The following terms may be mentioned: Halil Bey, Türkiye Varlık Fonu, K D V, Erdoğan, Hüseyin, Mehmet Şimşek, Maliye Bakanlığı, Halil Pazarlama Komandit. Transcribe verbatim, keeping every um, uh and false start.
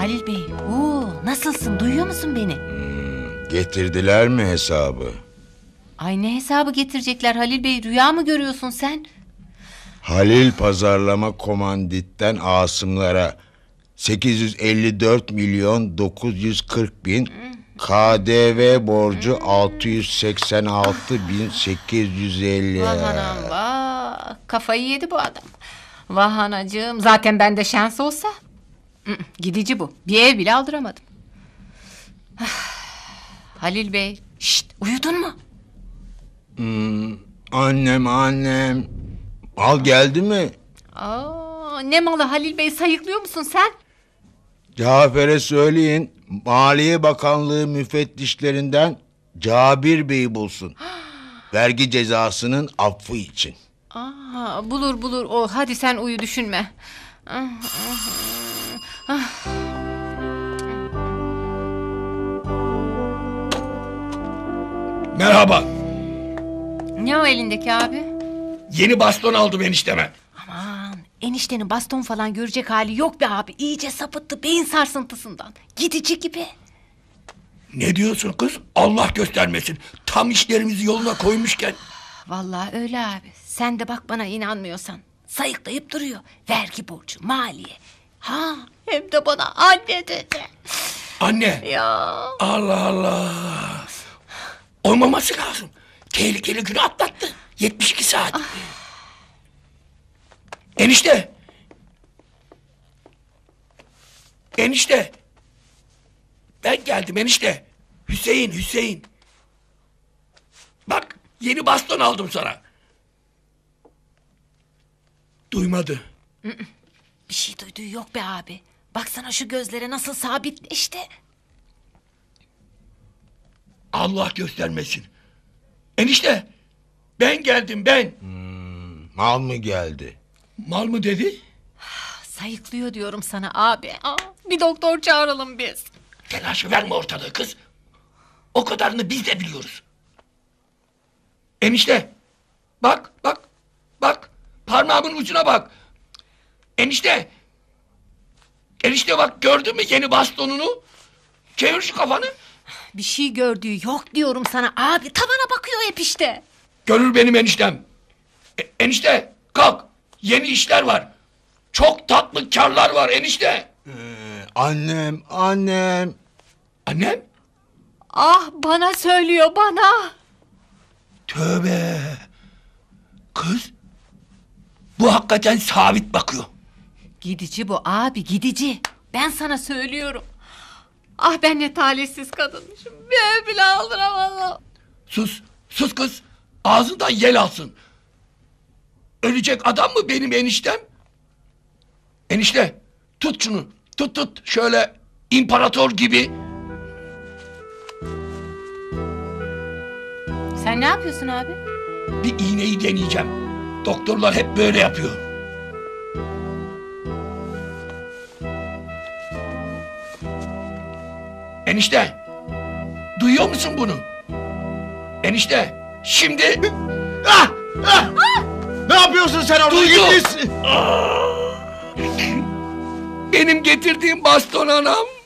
Halil Bey, oo, nasılsın? Duyuyor musun beni? Hmm, getirdiler mi hesabı? Ay, ne hesabı getirecekler Halil Bey? Rüya mı görüyorsun sen? Halil Pazarlama Komandit'ten Asımlara sekiz yüz elli dört milyon dokuz yüz kırk bin, K D V borcu altı yüz seksen altı bin sekiz yüz elli. Vahan Allah, kafayı yedi bu adam. Vahanacığım, zaten bende şans olsa gidici bu. Bir ev bile aldıramadım. Halil Bey, şşt, uyudun mu? Hmm, annem annem al geldi mi? Aa, ne malı Halil Bey, sayıklıyor musun sen? Cafer'e söyleyin, Maliye Bakanlığı müfettişlerinden Cabir Bey'i bulsun. Vergi cezasının affı için. Aa, bulur bulur o. Hadi sen uyu, düşünme. Merhaba. Ne o elindeki abi? Yeni baston aldım enişteme. Aman, eniştenin baston falan görecek hali yok be abi. İyice sapıttı beyin sarsıntısından. Gidici gibi. Ne diyorsun kız? Allah göstermesin. Tam işlerimizi yoluna koymuşken. Vallahi öyle abi. Sen de bak bana inanmıyorsan. Sayıklayıp duruyor. Vergi borcu, maliye. Ha, hem de bana anne dedi. Anne. Ya. Allah Allah. Olmaması lazım. Tehlikeli günü atlattı. yetmiş iki saat. Ah. Enişte. Enişte. Ben geldim enişte. Hüseyin, Hüseyin. Bak, yeni baston aldım sana. Duymadı. Bir şey duyduğu yok be abi. Baksana şu gözlere nasıl sabitleşti. Allah göstermesin. Enişte, ben geldim ben. Hmm, mal mı geldi? Mal mı dedi? Sayıklıyor diyorum sana abi. Aa, bir doktor çağıralım biz. Telaşı verme ortalığı kız. O kadarını biz de biliyoruz. Enişte, bak bak bak, parmağımın ucuna bak. Enişte, enişte bak, gördün mü yeni bastonunu? Çevir şu kafanı. Bir şey gördüğü yok diyorum sana abi. Tavana bakıyor hep işte. Görür benim eniştem. E, enişte kalk. Yeni işler var. Çok tatlı karlar var enişte. Ee, annem, annem. Annem? Ah, bana söylüyor, bana. Tövbe. Kız. Bu hakikaten sabit bakıyor. Gidici bu abi, gidici. Ben sana söylüyorum. Ah, ben ne talihsiz kadınmışım. Bir ev bile aldıramadım. Sus, sus kız. Ağzından yel alsın. Ölecek adam mı benim eniştem? Enişte, tut şunu. Tut tut, şöyle imparator gibi. Sen ne yapıyorsun abi? Bir iğneyi deneyeceğim. Doktorlar hep böyle yapıyor. Enişte, duyuyor musun bunu? Enişte, şimdi... Ah, ah. Ah. Ne yapıyorsun sen orada? Duydu. Benim getirdiğim baston anam.